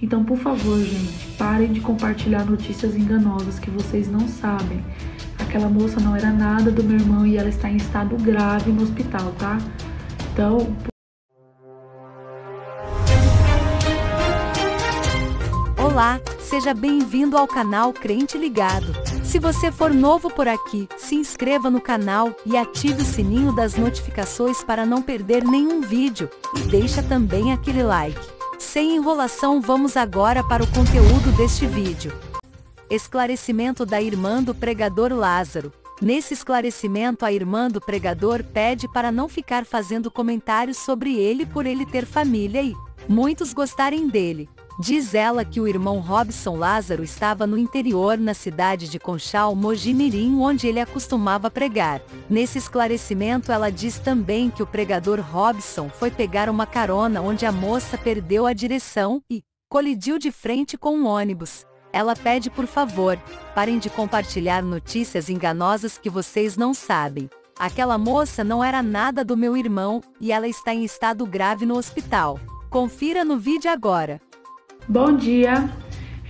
Então, por favor, gente, parem de compartilhar notícias enganosas que vocês não sabem. Aquela moça não era nada do meu irmão e ela está em estado grave no hospital, tá? Então... Olá, seja bem-vindo ao canal Crente Ligado. Se você for novo por aqui, se inscreva no canal e ative o sininho das notificações para não perder nenhum vídeo. E deixa também aquele like. Sem enrolação, vamos agora para o conteúdo deste vídeo. Esclarecimento da irmã do pregador Lázaro. Nesse esclarecimento, a irmã do pregador pede para não ficar fazendo comentários sobre ele por ele ter família e muitos gostarem dele. Diz ela que o irmão Robson Lázaro estava no interior, na cidade de Conchal, Mogi Mirim, onde ele acostumava pregar. Nesse esclarecimento, ela diz também que o pregador Robson foi pegar uma carona onde a moça perdeu a direção e colidiu de frente com um ônibus. Ela pede, por favor, parem de compartilhar notícias enganosas que vocês não sabem. Aquela moça não era nada do meu irmão e ela está em estado grave no hospital. Confira no vídeo agora. Bom dia,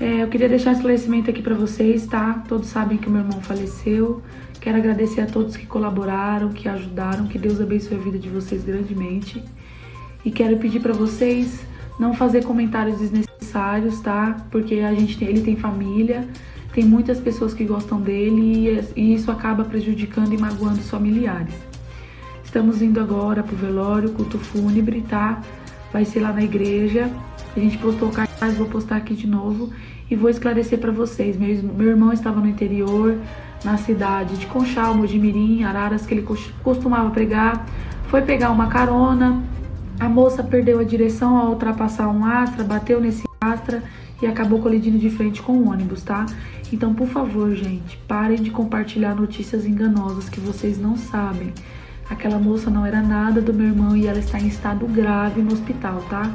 eu queria deixar um esclarecimento aqui para vocês, tá? Todos sabem que o meu irmão faleceu. Quero agradecer a todos que colaboraram, que ajudaram, que Deus abençoe a vida de vocês grandemente. E quero pedir para vocês não fazer comentários desnecessários, tá? Porque ele tem família, tem muitas pessoas que gostam dele e isso acaba prejudicando e magoando os familiares. Estamos indo agora pro velório, culto fúnebre, tá? Vai ser lá na igreja. A gente postou o cartaz, vou postar aqui de novo e vou esclarecer para vocês. Meu irmão estava no interior, na cidade de Conchal, Mogi Mirim, Araras, que ele costumava pregar. Foi pegar uma carona, a moça perdeu a direção ao ultrapassar um Astra, bateu nesse Astra e acabou colidindo de frente com o ônibus, tá? Então, por favor, gente, parem de compartilhar notícias enganosas que vocês não sabem. Aquela moça não era nada do meu irmão e ela está em estado grave no hospital, tá?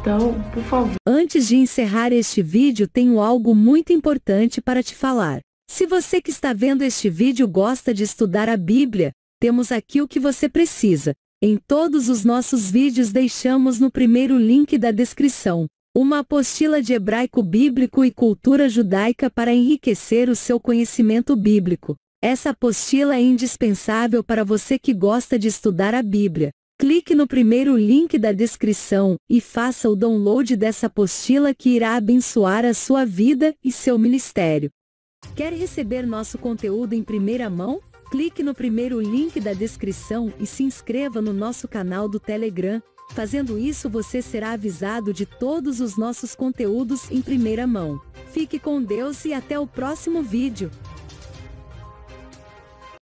Então, por favor. Antes de encerrar este vídeo, tenho algo muito importante para te falar. Se você que está vendo este vídeo gosta de estudar a Bíblia, temos aqui o que você precisa. Em todos os nossos vídeos deixamos no primeiro link da descrição uma apostila de hebraico bíblico e cultura judaica para enriquecer o seu conhecimento bíblico. Essa apostila é indispensável para você que gosta de estudar a Bíblia. Clique no primeiro link da descrição e faça o download dessa apostila que irá abençoar a sua vida e seu ministério. Quer receber nosso conteúdo em primeira mão? Clique no primeiro link da descrição e se inscreva no nosso canal do Telegram. Fazendo isso, você será avisado de todos os nossos conteúdos em primeira mão. Fique com Deus e até o próximo vídeo.